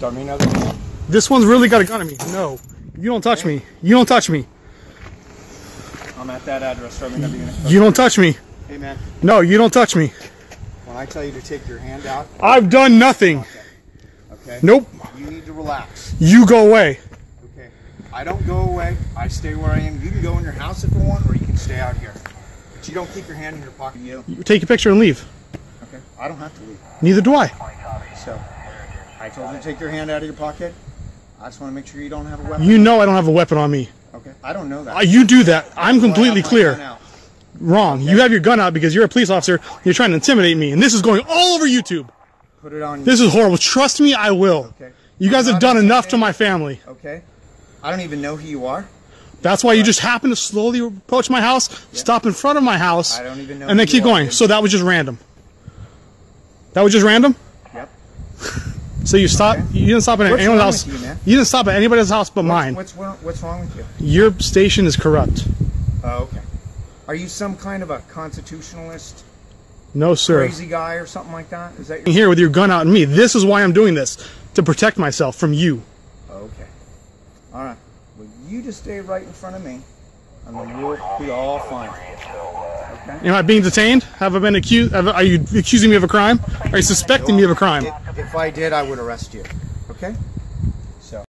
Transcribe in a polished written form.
Don't mean nothing. This one's really got a gun on me. No. You don't touch me. You don't touch me. I'm at that address. Don't mean nothing. You don't touch me. Hey, man. No, you don't touch me. When I tell you to take your hand out. I've done nothing. Okay. Nope. You need to relax. You go away. Okay. I don't go away. I stay where I am. You can go in your house if you want, or you can stay out here. But you don't keep your hand in your pocket. You take your picture and leave. Okay. I don't have to leave. Neither do I. So, I told you to take your hand out of your pocket. I just want to make sure you don't have a weapon. You know I don't have a weapon on me. Okay. I don't know that. You do that. I'm completely clear. Wrong. Okay. You have your gun out because you're a police officer. You're trying to intimidate me. And this is going all over YouTube. Put it on. This is horrible. Trust me, I will. Okay. You guys have done enough to my family. Okay. I don't even know who you are. That's why you just happen to slowly approach my house, stop in front of my house, I don't even know, and then keep going. So that was just random. That was just random? Yep. So you stop. Okay. You didn't stop at anyone's house. You didn't stop at anybody's house but mine. What's wrong with you? Your station is corrupt. Oh, okay. Are you some kind of a constitutionalist? No, sir. Crazy guy or something like that? Is that your here with your gun out on me? This is why I'm doing this, to protect myself from you. Okay. All right. Well, you just stay right in front of me, and then we'll be all fine. Okay. Am I being detained? Have I been accused? Are you accusing me of a crime? Are you suspecting me of a crime? If I did, I would arrest you. Okay?